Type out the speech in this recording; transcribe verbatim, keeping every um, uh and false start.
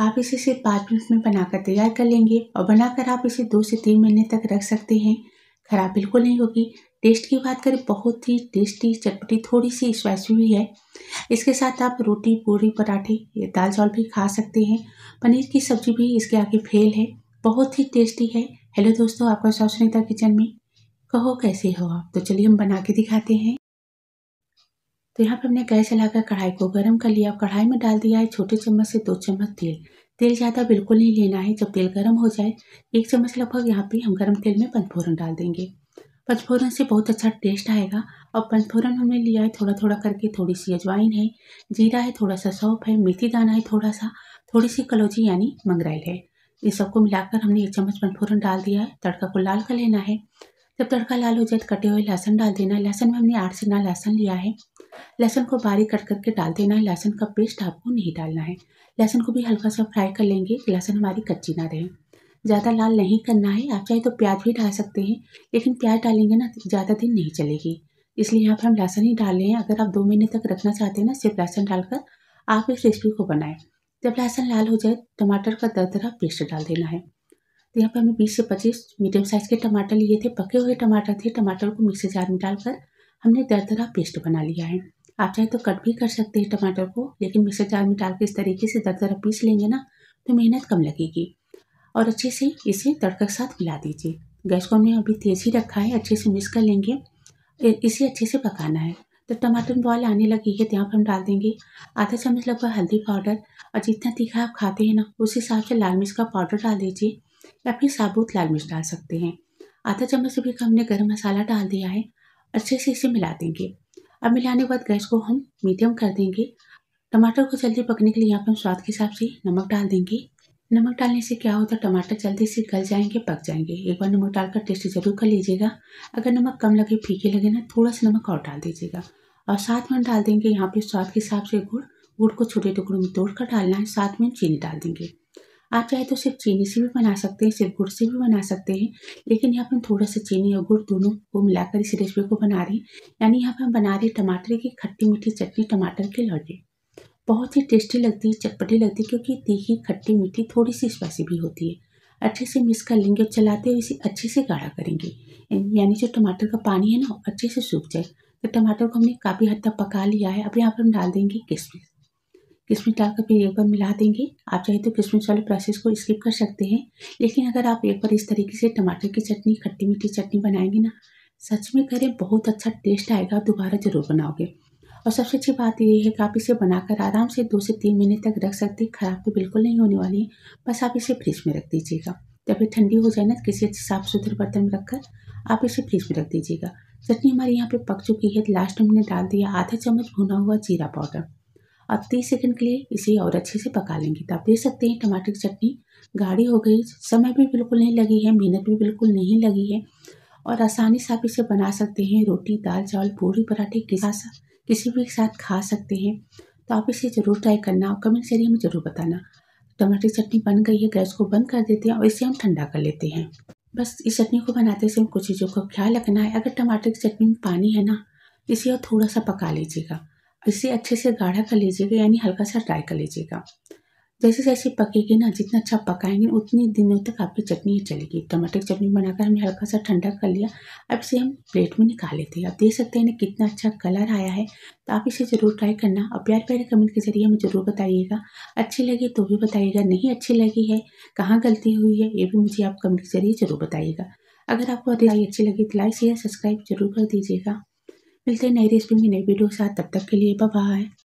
आप इसे सिर्फ पाँच मिनट में बनाकर तैयार कर लेंगे और बनाकर आप इसे दो से तीन महीने तक रख सकते हैं। खराब बिल्कुल नहीं होगी। टेस्ट की बात करें, बहुत ही टेस्टी, चटपटी, थोड़ी सी स्पाइसी भी है। इसके साथ आप रोटी, पूरी, पराठे या दाल चावल भी खा सकते हैं। पनीर की सब्जी भी इसके आगे फेल है, बहुत ही टेस्टी है। हेलो दोस्तों, आपका स्वागत है सुनीता किचन में। कहो कैसे हो आप, तो चलिए हम बना के दिखाते हैं। तो यहाँ पे हमने गैस चलाकर कढ़ाई को गर्म कर लिया। कढ़ाई में डाल दिया है छोटे चम्मच से दो चम्मच तेल। तेल ज़्यादा बिल्कुल नहीं लेना है। जब तेल गर्म हो जाए, एक चम्मच लगभग यहाँ पे हम गर्म तेल में पंचफोरन डाल देंगे। पंचफोरन से बहुत अच्छा टेस्ट आएगा। और पंचफोरन हमने लिया है थोड़ा थोड़ा करके। थोड़ी सी अजवाइन है, जीरा है, थोड़ा सा सौंफ है, मेथी दाना है थोड़ा सा, थोड़ी सी कलौजी यानी मंगरेल है। ये सबको मिलाकर हमने एक चम्मच पंचफोरन डाल दिया है। तड़का को लाल कर लेना है। जब तड़का लाल हो जाए तो कटे हुए लहसुन डाल देना है। लहसुन में हमने आठ से नौ लहसुन लिया है। लहसुन को बारीक कट करके डाल देना है। लहसुन का पेस्ट आपको नहीं डालना है। लहसुन को भी हल्का सा फ्राई कर लेंगे, लहसुन हमारी कच्ची ना रहे। ज़्यादा लाल नहीं करना है। आप चाहे तो प्याज भी डाल सकते हैं, लेकिन प्याज डालेंगे ना तो ज़्यादा दिन नहीं चलेगी, इसलिए यहाँ पर हम लहसुन ही डाल रहे हैं। अगर आप दो महीने तक रखना चाहते हैं ना, सिर्फ लहसुन डालकर आप इस रेसिपी को बनाएं। जब लहसुन लाल हो जाए, टमाटर का दरदरा पेस्ट डाल देना है। तो यहाँ पर हमने बीस से पच्चीस मीडियम साइज़ के टमाटर लिए थे, पके हुए टमाटर थे। टमाटर को मिक्सी जार में डालकर हमने दरदरा पेस्ट बना लिया है। आप चाहे तो कट भी कर सकते हैं टमाटर को, लेकिन मिक्सर जार में डाल के इस तरीके से दरदरा पीस लेंगे ना तो मेहनत कम लगेगी। और अच्छे से इसे तड़का के साथ मिला दीजिए। गैस को हमने अभी तेज़ ही रखा है। अच्छे से मिक्स कर लेंगे, इसे अच्छे से पकाना है। तो टमाटर में बॉयल आने लगी है तो यहाँ पर हम डाल देंगे आधा चम्मच लगभग हल्दी पाउडर। और जितना तीखा आप खाते हैं ना, उस हिसाब से लाल मिर्च का पाउडर डाल दीजिए या फिर साबुत लाल मिर्च डाल सकते हैं। आधा चम्मच से भी कम हमने गरम मसाला डाल दिया है। अच्छे से इसे मिला देंगे। अब मिलाने के बाद गैस को हम मीडियम कर देंगे। टमाटर को जल्दी पकने के लिए यहाँ पर हम स्वाद के हिसाब से नमक डाल देंगे। नमक डालने से क्या होता है, टमाटर जल्दी से गल जाएंगे, पक जाएंगे। एक बार नमक डालकर टेस्ट जरूर कर लीजिएगा। अगर नमक कम लगे, फीके लगे ना, थोड़ा सा नमक और डाल दीजिएगा। और साथ में डाल देंगे यहाँ पर स्वाद के हिसाब से गुड़। गुड़ को छोटे टुकड़ों में तोड़ कर डालना है। साथ में चीनी डाल देंगे। आप चाहे तो सिर्फ चीनी से भी बना सकते हैं, सिर्फ गुड़ से भी बना सकते हैं, लेकिन यहाँ पर हम थोड़ा सा चीनी और गुड़ दोनों को मिलाकर इस रेसिपी को बना रहे हैं। यानी यहाँ पर हम बना रहे टमाटर की खट्टी मीठी चटनी, टमाटर के लौटे। बहुत ही टेस्टी लगती है, चटपटी लगती है, क्योंकि तीखी, खट्टी, मीठी, थोड़ी सी स्पाइसी भी होती है। अच्छे से मिक्स कर लेंगे और चलाते हुए इसे अच्छे से गाढ़ा करेंगे, यानी जो टमाटर का पानी है ना, अच्छे से सूख जाए। तो टमाटर को हमने काफ़ी हद तक पका लिया है। अब यहाँ पर हम डाल देंगे किशमिश। किशमिश डालकर फिर एक बार मिला देंगे। आप चाहे तो किशमिश वाले प्रोसेस को स्किप कर सकते हैं, लेकिन अगर आप एक बार इस तरीके से टमाटर की चटनी, खट्टी मीठी चटनी बनाएंगे ना, सच में करें बहुत अच्छा टेस्ट आएगा। दोबारा ज़रूर बनाओगे। और सबसे अच्छी बात यह है कि आप इसे बनाकर आराम से दो से तीन महीने तक रख सकते हैं। ख़राब तो बिल्कुल नहीं होने वाली है। बस आप इसे फ्रिज में रख दीजिएगा। जब ये ठंडी हो जाए ना, किसी साफ़ सुथरे बर्तन में रखकर आप इसे फ्रिज में रख दीजिएगा। चटनी हमारी यहाँ पर पक चुकी है। लास्ट में हमने डाल दिया आधा चम्मच भुना हुआ जीरा पाउडर। अब तीस सेकंड के लिए इसे और अच्छे से पका लेंगे। तो आप देख सकते हैं टमाटर की चटनी गाढ़ी हो गई। समय भी बिल्कुल नहीं लगी है, मेहनत भी बिल्कुल नहीं लगी है। और आसानी से आप इसे बना सकते हैं। रोटी, दाल चावल, पूरी, पराठे के साथ, किसी भी के साथ खा सकते हैं। तो आप इसे ज़रूर ट्राई करना और कमेंट करिए, हमें ज़रूर बताना। टमाटर की चटनी बन गई है। गैस को बंद कर देते हैं और इसे हम ठंडा कर लेते हैं। बस इस चटनी को बनाते समय कुछ चीज़ों का ख्याल रखना है। अगर टमाटर की चटनी में पानी है ना, इसे और थोड़ा सा पका लीजिएगा। इसे अच्छे से गाढ़ा कर लीजिएगा, यानी हल्का सा ड्राई कर लीजिएगा। जैसे जैसे पकेगी ना, जितना अच्छा पकाएंगे उतनी दिनों तक आपकी चटनी चलेगी। टमाटर की चटनी बनाकर हमने हल्का सा ठंडा कर लिया। अब इसे हम प्लेट में निकाल लेते हैं। आप देख सकते हैं ना कितना अच्छा कलर आया है। तो आप इसे ज़रूर ट्राई करना और प्यार प्यारे कमेंट के जरिए हमें ज़रूर बताइएगा। अच्छी लगी तो भी बताइएगा, नहीं अच्छी लगी है, कहाँ गलती हुई है, ये भी मुझे आप कमेंट के जरिए ज़रूर बताइएगा। अगर आपको अच्छी लगी तो लाइक, शेयर, सब्सक्राइब जरूर कर दीजिएगा। मिलते हैं नई रेसिपी में, नई वीडियो के साथ। तब तक के लिए बाय बाय।